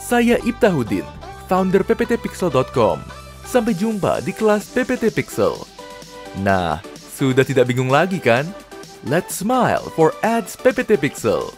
Saya Iptahudin, founder pptpixel.com. Sampai jumpa di kelas PPT Pixel. Nah, sudah tidak bingung lagi kan? Let's smile for ads PPT Pixel.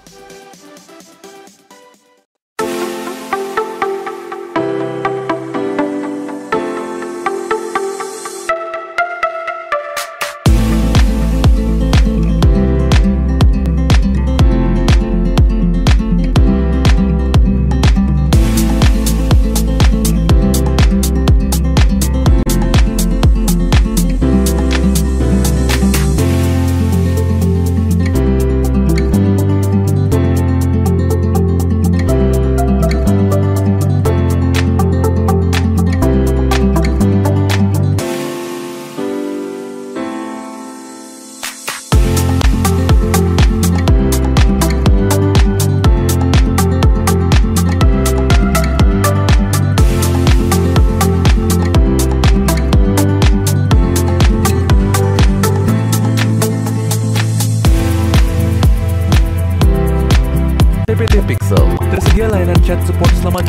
PPT Pixel, tersedia layanan chat support selama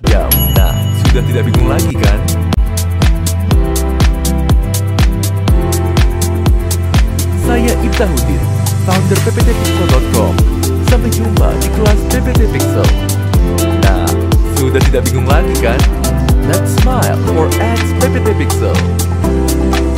24 jam. Nah, sudah tidak bingung lagi kan? Saya Iptahudin, founder pptpixel.com. Sampai jumpa di kelas PPT Pixel. Nah, sudah tidak bingung lagi kan? Let's smile for ads PPT Pixel.